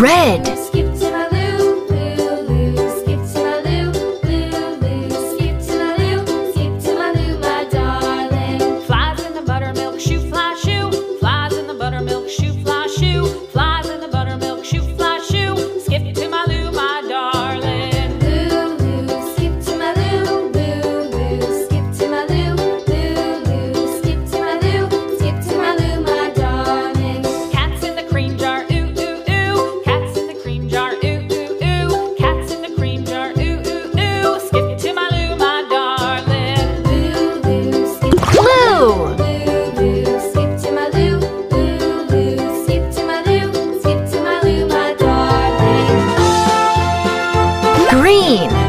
Red. Green.